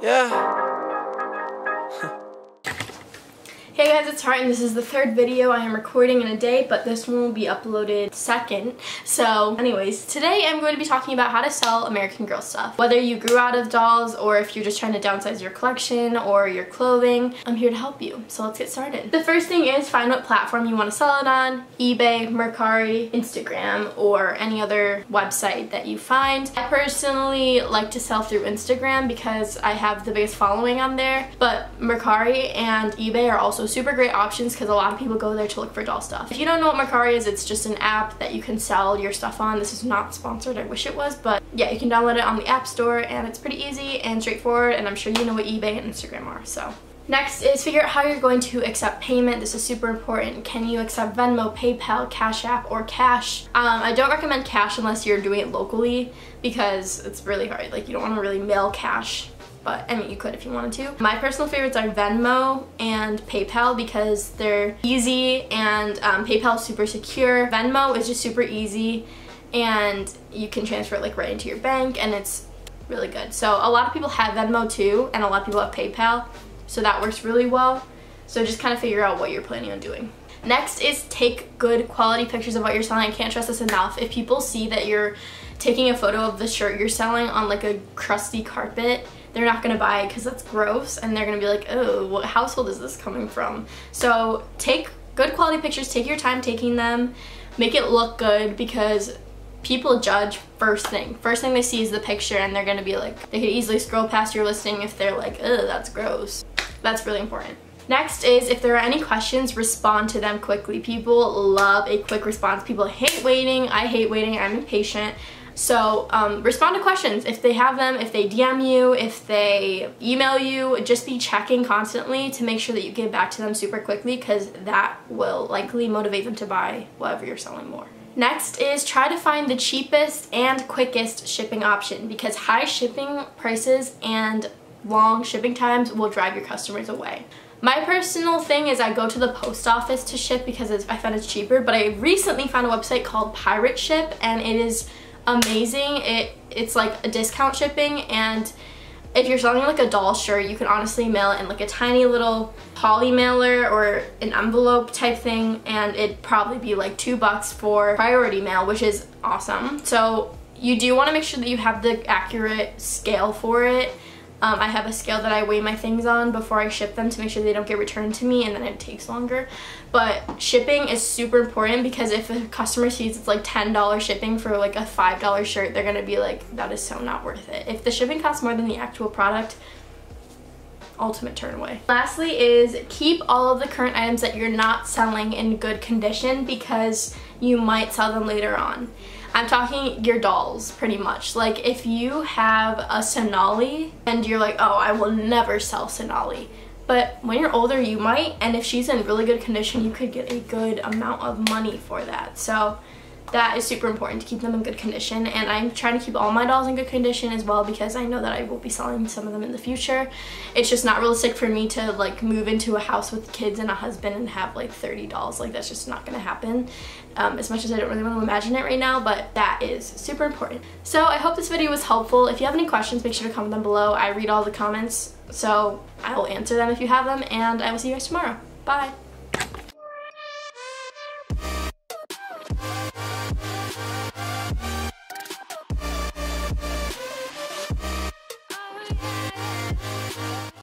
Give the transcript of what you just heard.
Yeah. Hey guys, it's Heart, and this is the third video I am recording in a day, but this one will be uploaded second. So anyways, today I'm going to be talking about how to sell American Girl stuff. Whether you grew out of dolls or if you're just trying to downsize your collection or your clothing, I'm here to help you. So let's get started. The first thing is find what platform you want to sell it on. eBay, Mercari, Instagram, or any other website that you find. I personally like to sell through Instagram because I have the biggest following on there, but Mercari and eBay are also super great options because a lot of people go there to look for doll stuff. If you don't know what Mercari is, it's just an app that you can sell your stuff on. This is not sponsored, I wish it was, but yeah, you can download it on the App Store and it's pretty easy and straightforward, and I'm sure you know what eBay and Instagram are, so. Next is figure out how you're going to accept payment. This is super important. Can you accept Venmo, PayPal, Cash App, or cash? I don't recommend cash unless you're doing it locally because it's really hard. Like, you don't want to really mail cash. But, I mean, you could if you wanted to. My personal favorites are Venmo and PayPal because they're easy, and PayPal is super secure. Venmo is just super easy and you can transfer it like right into your bank, and it's really good. So a lot of people have Venmo too, and a lot of people have PayPal, so that works really well. So just kind of figure out what you're planning on doing. Next is take good quality pictures of what you're selling. I can't stress this enough. If people see that you're taking a photo of the shirt you're selling on like a crusty carpet, they're not going to buy it because that's gross, and they're going to be like, oh, what household is this coming from? So take good quality pictures, take your time taking them, make it look good, because people judge first thing. First thing they see is the picture, and they're going to be like, they could easily scroll past your listing if they're like, oh, that's gross. That's really important. Next is, if there are any questions, respond to them quickly. People love a quick response. People hate waiting. I hate waiting. I'm impatient. So respond to questions if they have them, if they DM you, if they email you. Just be checking constantly to make sure that you get back to them super quickly, because that will likely motivate them to buy whatever you're selling more. Next is try to find the cheapest and quickest shipping option, because high shipping prices and long shipping times will drive your customers away. My personal thing is I go to the post office to ship because I found it's cheaper, but I recently found a website called Pirate Ship, and it is amazing. It's like a discount shipping, and if you're selling like a doll shirt, you can honestly mail it in like a tiny little poly mailer or an envelope type thing, and it'd probably be like $2 for priority mail, which is awesome. So you do want to make sure that you have the accurate scale for it. I have a scale that I weigh my things on before I ship them to make sure they don't get returned to me, and then it takes longer. But shipping is super important, because if a customer sees it's like $10 shipping for like a $5 shirt, they're going to be like, that is so not worth it. If the shipping costs more than the actual product, ultimate turn away. Lastly is keep all of the current items that you're not selling in good condition, because you might sell them later on. I'm talking your dolls, pretty much. Like, if you have a Sonali and you're like, oh, I will never sell Sonali. But when you're older, you might, and if she's in really good condition, you could get a good amount of money for that. So that is super important, to keep them in good condition. And I'm trying to keep all my dolls in good condition as well, because I know that I will be selling some of them in the future. It's just not realistic for me to like move into a house with kids and a husband and have like 30 dolls. Like, that's just not gonna happen, as much as I don't really want to imagine it right now, but that is super important. So I hope this video was helpful. If you have any questions, make sure to comment them below. I read all the comments, so I will answer them if you have them, and I will see you guys tomorrow. Bye.